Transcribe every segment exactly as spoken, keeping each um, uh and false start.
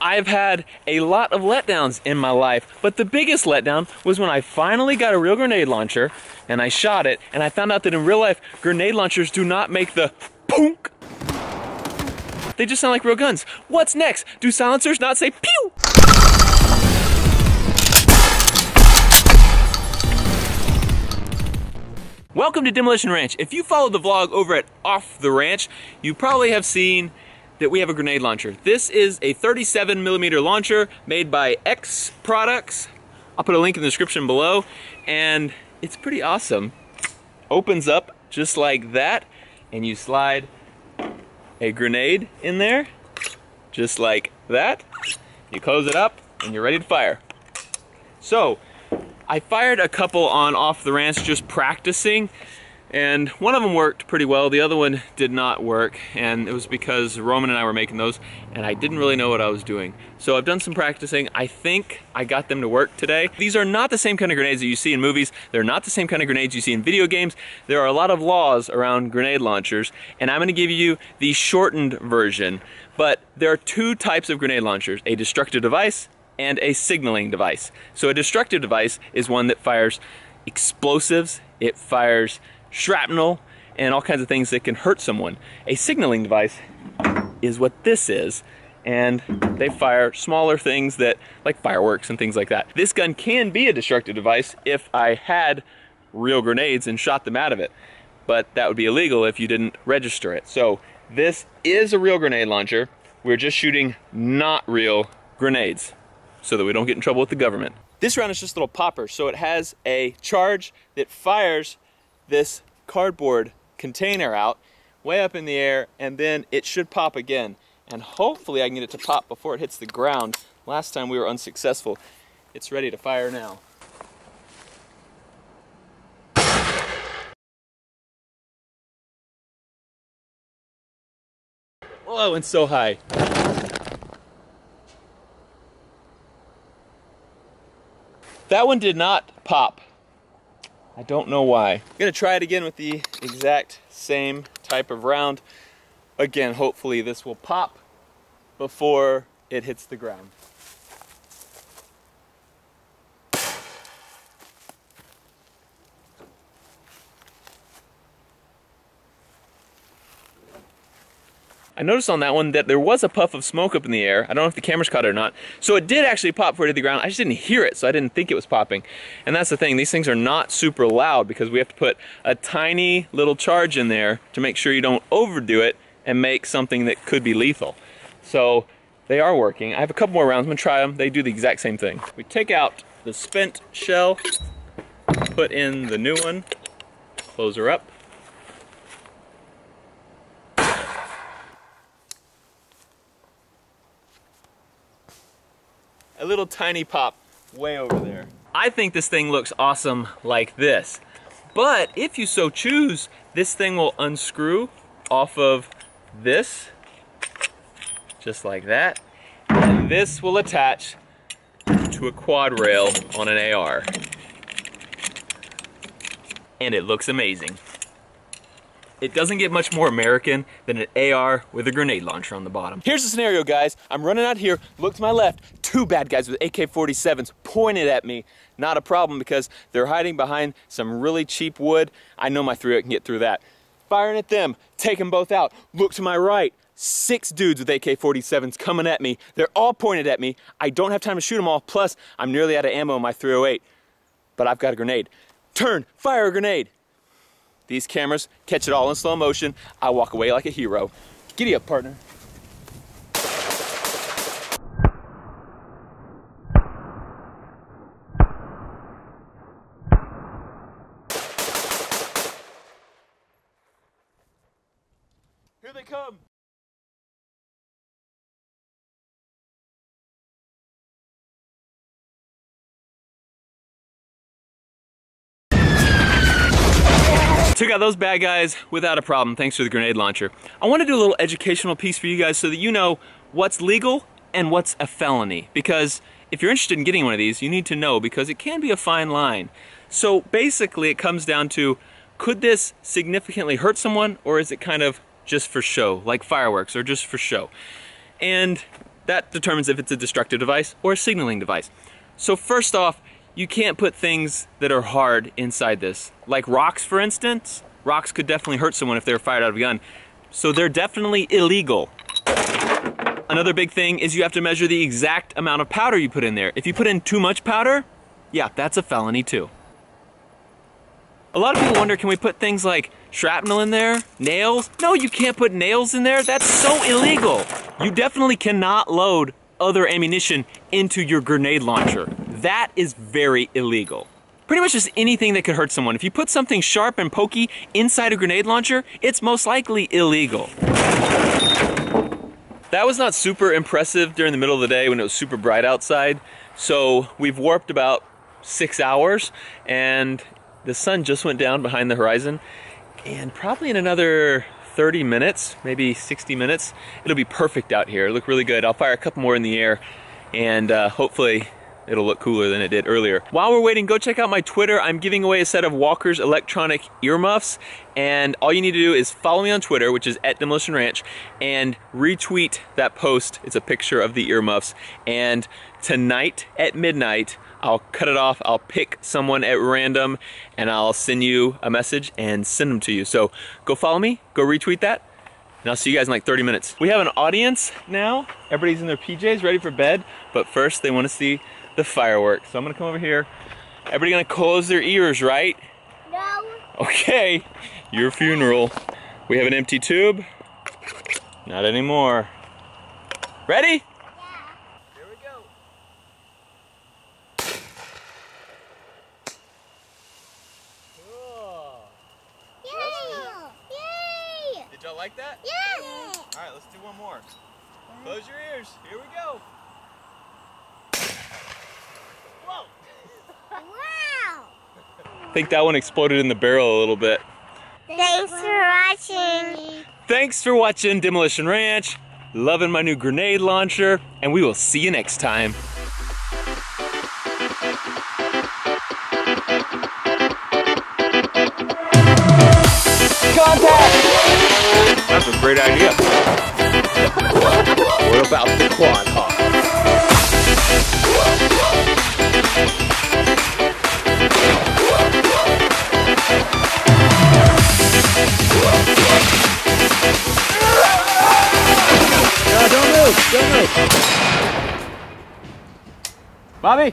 I've had a lot of letdowns in my life, but the biggest letdown was when I finally got a real grenade launcher and I shot it, and I found out that in real life, grenade launchers do not make the punk. They just sound like real guns. What's next? Do silencers not say pew? Welcome to Demolition Ranch. If you follow the vlog over at Off The Ranch, you probably have seen that we have a grenade launcher. This is a thirty-seven millimeter launcher made by X Products. I'll put a link in the description below, and it's pretty awesome. Opens up just like that, and you slide a grenade in there, just like that. You close it up, and you're ready to fire. So, I fired a couple on Off The Ranch just practicing, and one of them worked pretty well, the other one did not work, and it was because Roman and I were making those and I didn't really know what I was doing. So I've done some practicing. I think I got them to work today. These are not the same kind of grenades that you see in movies. They're not the same kind of grenades you see in video games. There are a lot of laws around grenade launchers, and I'm going to give you the shortened version. But there are two types of grenade launchers, a destructive device and a signaling device. So a destructive device is one that fires explosives, it fires shrapnel, and all kinds of things that can hurt someone. A signaling device is what this is, and they fire smaller things that, like fireworks and things like that. This gun can be a destructive device if I had real grenades and shot them out of it, but that would be illegal if you didn't register it. So this is a real grenade launcher. We're just shooting not real grenades, so that we don't get in trouble with the government. This round is just a little popper, so it has a charge that fires this cardboard container out way up in the air, and then it should pop again. And hopefully I can get it to pop before it hits the ground. Last time we were unsuccessful. It's ready to fire now. Whoa, and so high. That one did not pop. I don't know why. I'm gonna try it again with the exact same type of round. Again, hopefully this will pop before it hits the ground. I noticed on that one that there was a puff of smoke up in the air. I don't know if the cameras caught it or not. So it did actually pop before it hit the ground. I just didn't hear it, so I didn't think it was popping. And that's the thing, these things are not super loud because we have to put a tiny little charge in there to make sure you don't overdo it and make something that could be lethal. So they are working. I have a couple more rounds, I'm gonna try them. They do the exact same thing. We take out the spent shell, put in the new one, close her up. A little tiny pop way over there. I think this thing looks awesome like this, but if you so choose, this thing will unscrew off of this, just like that, and this will attach to a quad rail on an A R. And it looks amazing. It doesn't get much more American than an A R with a grenade launcher on the bottom. Here's the scenario, guys. I'm running out here, look to my left, two bad guys with A K forty-sevens pointed at me. Not a problem because they're hiding behind some really cheap wood. I know my three oh eight can get through that. Firing at them, take them both out. Look to my right, six dudes with A K forty-sevens coming at me. They're all pointed at me. I don't have time to shoot them all, plus I'm nearly out of ammo in my three oh eight, but I've got a grenade. Turn, fire a grenade. These cameras catch it all in slow motion. I walk away like a hero. Giddy up, partner. Here they come. Took out those bad guys without a problem, thanks to the grenade launcher. I want to do a little educational piece for you guys so that you know what's legal and what's a felony. Because if you're interested in getting one of these, you need to know because it can be a fine line. So basically it comes down to, could this significantly hurt someone, or is it kind of just for show, like fireworks, or just for show? And That determines if it's a destructive device or a signaling device. So first off, you can't put things that are hard inside this. Like rocks, for instance. Rocks could definitely hurt someone if they were fired out of a gun. So they're definitely illegal. Another big thing is you have to measure the exact amount of powder you put in there. If you put in too much powder, yeah, that's a felony too. A lot of people wonder, can we put things like shrapnel in there? Nails? No, you can't put nails in there. That's so illegal. You definitely cannot load other ammunition into your grenade launcher. That is very illegal. Pretty much just anything that could hurt someone. If you put something sharp and pokey inside a grenade launcher, it's most likely illegal. That was not super impressive during the middle of the day when it was super bright outside. So we've warped about six hours and the sun just went down behind the horizon, and probably in another thirty minutes, maybe sixty minutes, it'll be perfect out here. It'll look really good. I'll fire a couple more in the air and uh, hopefully it'll look cooler than it did earlier. While we're waiting, go check out my Twitter. I'm giving away a set of Walker's electronic earmuffs, and all you need to do is follow me on Twitter, which is at Demolition Ranch, and retweet that post. It's a picture of the earmuffs, and tonight at midnight, I'll cut it off, I'll pick someone at random, and I'll send you a message and send them to you. So go follow me, go retweet that, and I'll see you guys in like thirty minutes. We have an audience now. Everybody's in their P Js, ready for bed, but first they want to see the fireworks. So I'm gonna come over here. Everybody gonna close their ears, right? No. Okay, your funeral. We have an empty tube. Not anymore. Ready? Like that? Yeah. All right, let's do one more. Close your ears. Here we go. Whoa. Wow. I think that one exploded in the barrel a little bit. Thanks for watching. Thanks for watching Demolition Ranch. Loving my new grenade launcher, and we will see you next time. That's a great idea. What about the quad hawk? No, don't move, don't move. Bobby?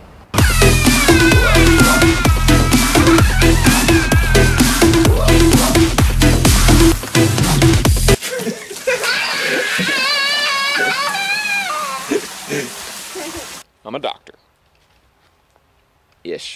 I'm a doctor. Ish.